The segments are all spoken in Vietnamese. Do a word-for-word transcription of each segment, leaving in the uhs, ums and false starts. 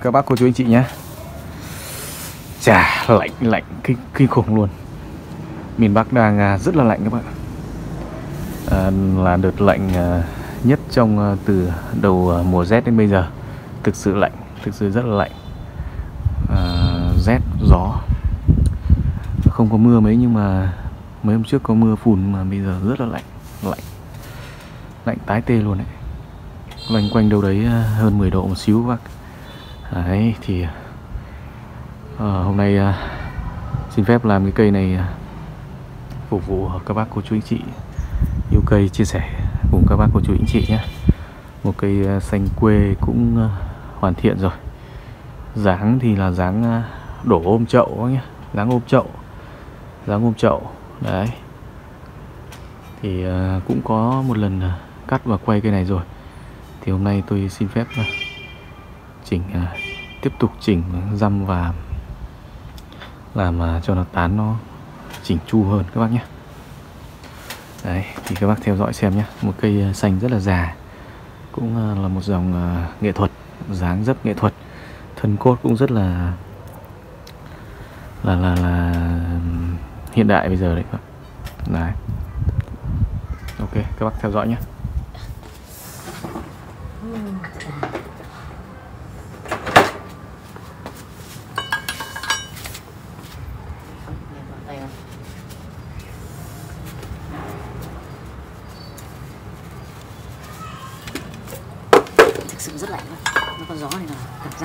các bác cô chú anh chị nhé. Chà, lạnh lạnh kinh, kinh khủng luôn. Miền Bắc đang rất là lạnh các bạn. À, là đợt lạnh nhất trong từ đầu mùa rét đến bây giờ. Thực sự lạnh, thực sự rất là lạnh. À, rét, gió. Không có mưa mấy nhưng mà mấy hôm trước có mưa phùn mà bây giờ rất là lạnh. Lạnh lạnh tái tê luôn đấy. Loanh quanh đâu đấy hơn mười độ một xíu các bác. Đấy thì à, hôm nay à, xin phép làm cái cây này à, phục vụ các bác cô chú anh chị yêu cây, chia sẻ cùng các bác cô chú anh chị nhé. Một cây xanh quê cũng à, hoàn thiện rồi. Dáng thì là dáng à, đổ ôm chậu nhé. Dáng ôm chậu Dáng ôm chậu đấy. Thì à, cũng có một lần à, cắt và quay cây này rồi. Thì hôm nay tôi xin phép chỉnh, tiếp tục chỉnh dăm và làm cho nó tán nó chỉnh chu hơn các bác nhé. Đấy, thì các bác theo dõi xem nhé. Một cây xanh rất là già, cũng là một dòng nghệ thuật, dáng dấp nghệ thuật, thân cốt cũng rất là là là, là hiện đại bây giờ đấy các bác. Đấy. Ok, các bác theo dõi nhé. Thực sự rất lạnh đó. Nó có gió này là cảm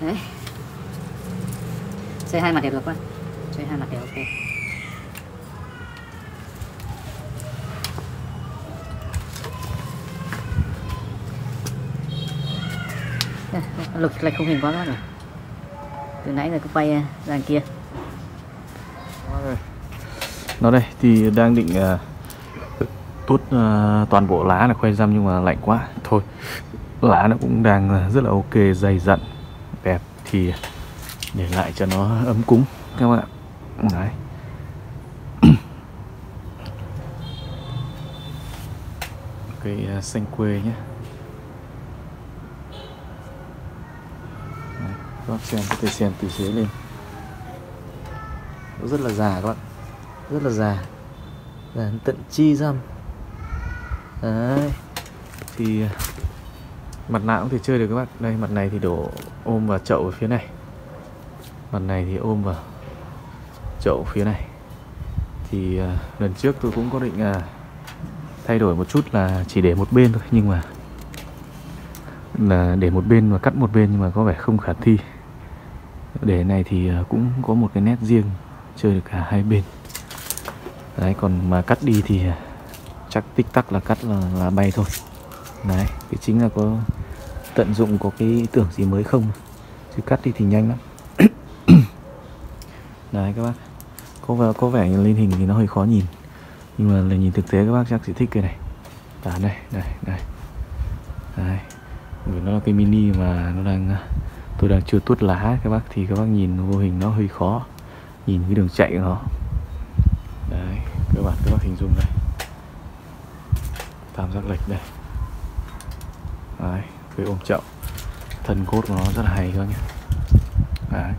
Đấy. Xoay hai mặt đều được quá. Xoay hai mặt đều ok. Lực lệch không hình quá quá rồi. Từ nãy giờ cứ quay ra kia. Nó đây thì đang định uh, tút uh, toàn bộ lá là khoai răm nhưng mà lạnh quá. Thôi lá nó cũng đang rất là ok, dày dặn đẹp thì để lại cho nó ấm cúng các bạn. Đấy. Cây uh, xanh quê nhé. Các bác xem, có thể xem từ dưới lên. Nó rất là già các bạn, rất là già, già tận chi răm. Đấy. Thì mặt nào cũng thể chơi được các bạn. Đây mặt này thì đổ ôm vào chậu ở phía này, mặt này thì ôm vào chậu phía này. Thì uh, lần trước tôi cũng có định uh, thay đổi một chút là chỉ để một bên thôi, nhưng mà là để một bên và cắt một bên, nhưng mà có vẻ không khả thi. Để này thì uh, cũng có một cái nét riêng, chơi được cả hai bên. Đấy, còn mà cắt đi thì uh, chắc tích tắc là cắt là, là bay thôi. Đấy, cái chính là có tận dụng có cái ý tưởng gì mới không, chứ cắt đi thì nhanh lắm. Đấy các bác, có vẻ, có vẻ lên hình thì nó hơi khó nhìn, nhưng mà là nhìn thực tế các bác chắc sẽ thích cái này. Tán đây, đây, đây. Đấy, vì nó là cái mini mà nó đang, tôi đang chưa tuốt lá các bác, thì các bác nhìn vô hình nó hơi khó, nhìn cái đường chạy của nó. Đấy, các bạn các bác hình dung đây, tam giác lệch đây. Đấy, cái ôm chậu, thân cốt của nó rất là hay các nhá. Đấy,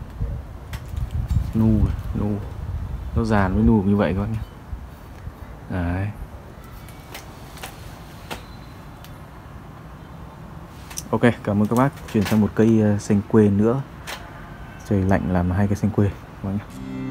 nu, nu, nó dàn với nu như vậy các bác nhá. Đấy, ok, cảm ơn các bác. Chuyển sang một cây xanh quê nữa, trời lạnh làm hai cây xanh quê các bác nhá.